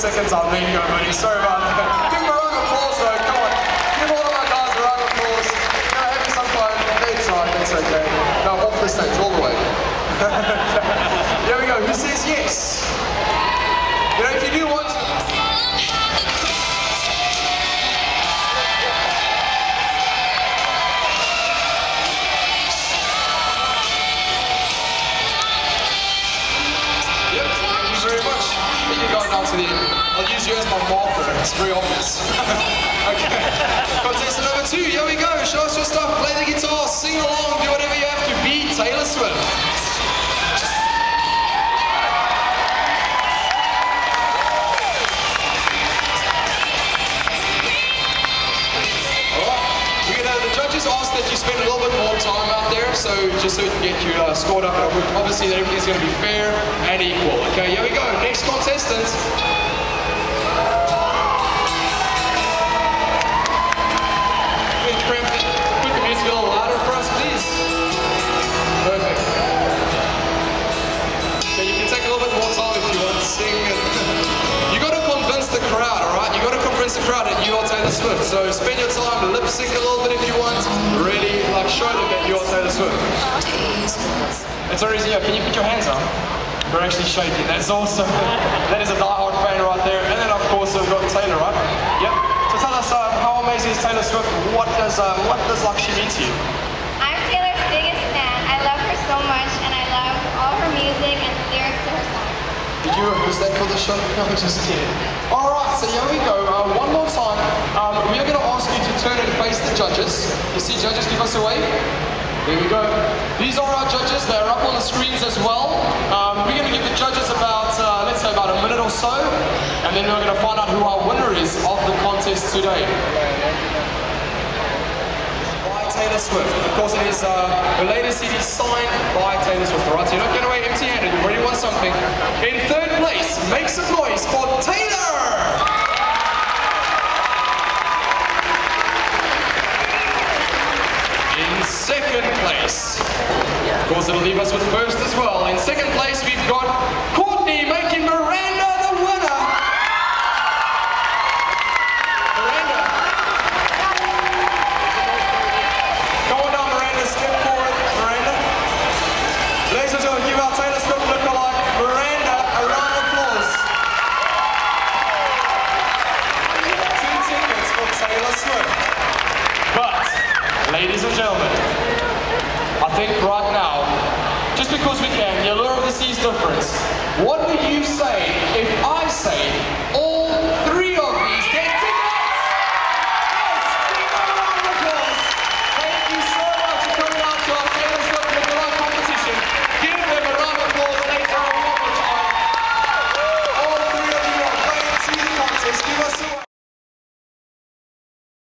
seconds on me here, buddy. Sorry about that. Give him a round of applause, though. Come on. Give all of our guys a round of applause. Now, having some fun. They tried. That's okay. Now, off the stage, all the way. There we go. Who says yes? You know, if you do want to. I'll use you as my marker, it's very obvious. Okay, contestant number two, here we go, show us your stuff, play the guitar, sing along, do whatever you have to be Taylor Swift. Asked that you spend a little bit more time out there, so just so we can get you scored up. Obviously, that everything's going to be fair and equal. Okay, here we go. Next contestant. Put the music a little louder for us, please. Perfect. So you can take a little bit more time if you want to sing. You got to convince the crowd, all right? You got to convince the crowd that you are Taylor Swift. So spend your time lip sync a little bit if you want. Really, like, show them that you're Taylor Swift. It's already here. Can you put your hands up? We're actually shaking. That's awesome. That is a diehard fan right there. And then, of course, we've got Taylor, right? Yep. So tell us, how amazing is Taylor Swift? What does like she mean to you? I'm Taylor's biggest fan. I love her so much, and I love all her music and the lyrics to her songs. Did you? Was that for the show? No, just kidding. All right. So here we go. One more time. We are going to ask you to turn and face the judges. You see, judges, give us a wave. There we go. These are our judges. They are up on the screens as well. We're going to give the judges about, let's say, about a minute or so, and then we're going to find out who our winner is of the contest today. By Taylor Swift. Of course, it is the latest CD signed by Taylor Swift. All right, so you're not going away empty-handed. You already won something. In third place, make some noise for Taylor. Second place. Of course, it'll leave us with first as well. In second place, we've got Courtney making Miranda the winner. Miranda. Go on down, Miranda. Step forward, Miranda. Ladies and gentlemen, give our Taylor Swift lookalike, Miranda, a round of applause. 2 tickets for Taylor Swift. But, ladies and gentlemen, I think right now, just because we can, the allure of the sea is different. What would you say if I say all three?